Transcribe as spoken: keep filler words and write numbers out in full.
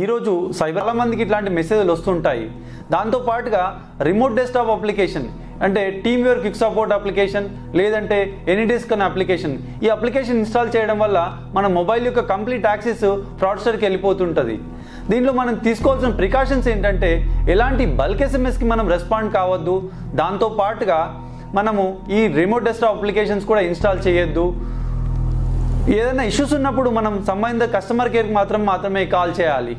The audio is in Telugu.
ఈరోజు సైబర్ మందికి ఇట్లాంటి మెసేజ్లు వస్తుంటాయి. దాంతో పాటుగా రిమోట్ డెస్క్టాప్ అప్లికేషన్ అంటే team work quick support application లేదంటే ఎనీడెస్క్ అనే అప్లికేషన్, ఈ అప్లికేషన్ ఇన్స్టాల్ చేయడం వల్ల మన మొబైల్ యొక్క కంప్లీట్ యాక్సెస్ ఫ్రాడ్స్టర్కి వెళ్ళిపోతుంటుంది. దీనిలో మనం తీసుకోవాల్సిన ప్రికాషన్స్ ఏంటంటే ఎలాంటి బల్క్ ఎస్ఎంఎస్కి మనం రెస్పాండ్ కావద్దు, దాంతో పాటుగా మనము ఈ రిమోట్ డెస్క్టాప్ అప్లికేషన్స్ కూడా ఇన్స్టాల్ చేయొద్దు. ఏదైనా ఇష్యూస్ ఉన్నప్పుడు మనం సంబంధిత కస్టమర్ కేర్కి మాత్రం మాత్రమే కాల్ చేయాలి.